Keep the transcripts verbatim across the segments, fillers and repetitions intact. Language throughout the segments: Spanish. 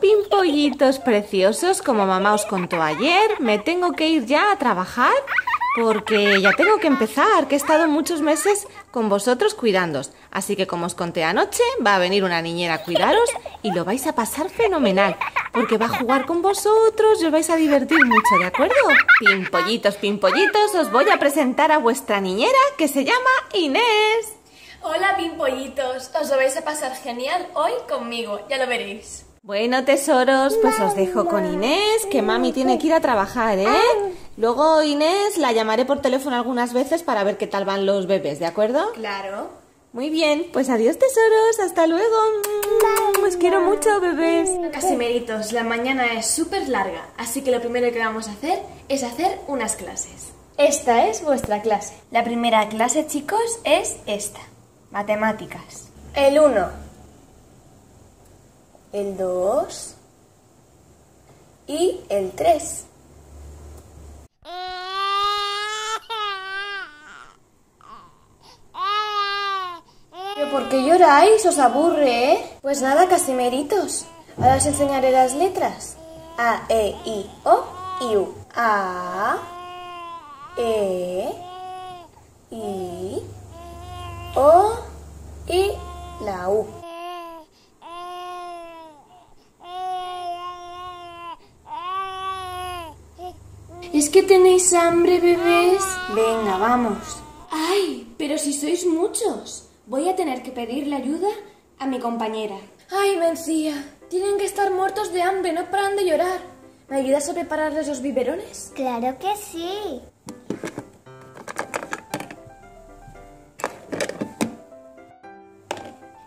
pimpollitos preciosos, como mamá os contó ayer, me tengo que ir ya a trabajar porque ya tengo que empezar, que he estado muchos meses con vosotros cuidándoos. Así que como os conté anoche, va a venir una niñera a cuidaros y lo vais a pasar fenomenal, porque va a jugar con vosotros y os vais a divertir mucho, ¿de acuerdo? Pimpollitos, pimpollitos, os voy a presentar a vuestra niñera que se llama Inés. Hola pimpollitos, os lo vais a pasar genial hoy conmigo, ya lo veréis. Bueno tesoros, pues os dejo con Inés, que mami tiene que ir a trabajar, ¿eh? Luego Inés la llamaré por teléfono algunas veces para ver qué tal van los bebés, ¿de acuerdo? Claro. Muy bien, pues adiós tesoros, hasta luego. Os quiero mucho bebés. Ksi-Meritos, la mañana es súper larga, así que lo primero que vamos a hacer es hacer unas clases. Esta es vuestra clase. La primera clase, chicos, es esta. Matemáticas. El uno, el dos y el tres. ¿Pero por qué lloráis? ¿Os aburre, eh? Pues nada, Ksi-Meritos. Ahora os enseñaré las letras. A, E, I, O y U. A, E, I, O y la U. ¿Es que tenéis hambre, bebés? Venga, vamos. ¡Ay, pero si sois muchos! Voy a tener que pedirle ayuda a mi compañera. ¡Ay, Mencía! Tienen que estar muertos de hambre, no paran de llorar. ¿Me ayudas a prepararles los biberones? ¡Claro que sí!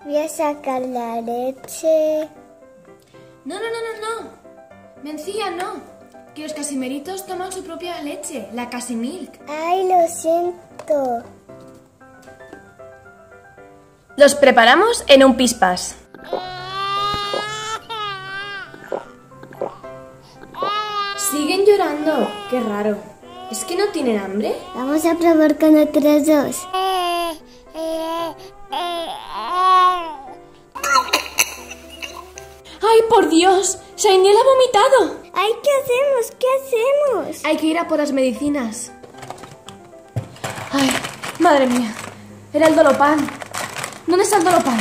Voy a sacar la leche. No, no, no, no, no. Mencía, no. Que los Ksi-Meritos toman su propia leche, la casimilk. Ay, lo siento. Los preparamos en un pispas. Siguen llorando. Qué raro. ¿Es que no tienen hambre? Vamos a probar con otros dos. ¡Ay, por Dios! ¡Sainiel ha vomitado! ¡Ay, qué hacemos! ¿Qué hacemos? Hay que ir a por las medicinas. ¡Ay, madre mía! Era el dolopan. ¿Dónde está el dolopan?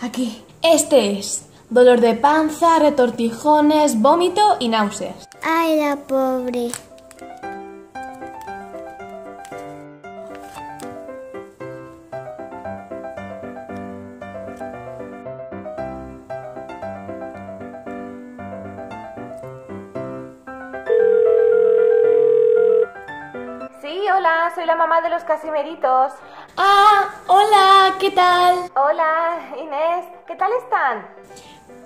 Aquí. Este es. Dolor de panza, retortijones, vómito y náuseas. ¡Ay, la pobre! Hola, soy la mamá de los Ksi-Meritos. Ah, hola, ¿qué tal? Hola, Inés, ¿qué tal están?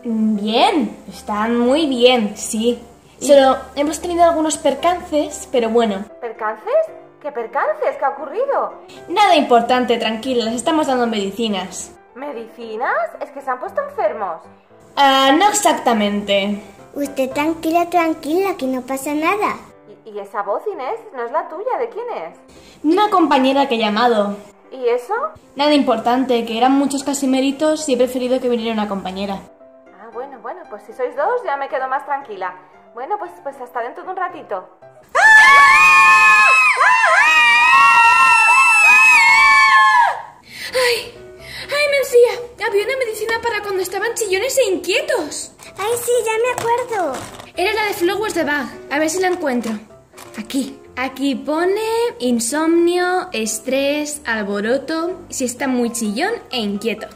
Bien, están muy bien, sí. ¿Y? Solo hemos tenido algunos percances, pero bueno. ¿Percances? ¿Qué percances? ¿Qué ha ocurrido? Nada importante, tranquila, les estamos dando medicinas. ¿Medicinas? ¿Es que se han puesto enfermos? Ah, no exactamente. Usted tranquila, tranquila, que no pasa nada. ¿Y esa voz, Inés, no es la tuya? ¿De quién es? De una compañera que he llamado. ¿Y eso? Nada importante, que eran muchos Ksi-Meritos y he preferido que viniera una compañera. Ah, bueno, bueno, pues si sois dos ya me quedo más tranquila. Bueno, pues, pues hasta dentro de un ratito. ¡Ay! ¡Ay, Mencía! Había una medicina para cuando estaban chillones e inquietos. ¡Ay, sí, ya me acuerdo! Era la de Flowers de Bag. A ver si la encuentro. Aquí. Aquí pone insomnio, estrés, alboroto, si está muy chillón e inquieto.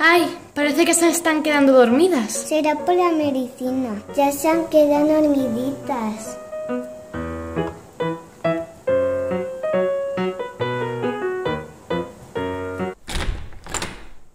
¡Ay! Parece que se están quedando dormidas. Será por la medicina. Ya se han quedado dormiditas.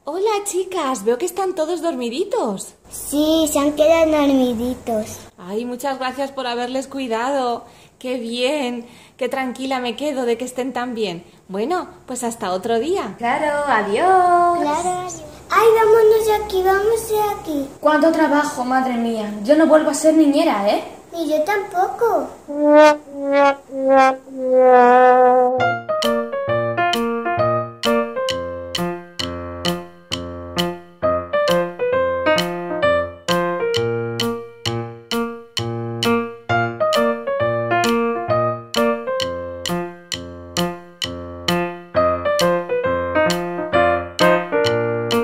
Hola chicas, veo que están todos dormiditos. Sí, se han quedado dormiditos. Ay, muchas gracias por haberles cuidado. ¡Qué bien! ¡Qué tranquila me quedo de que estén tan bien! Bueno, pues hasta otro día. Claro, adiós. Claro, adiós. ¡Ay, vámonos de aquí, vamos de aquí! ¡Cuánto trabajo, madre mía! Yo no vuelvo a ser niñera, ¿eh? Ni yo tampoco.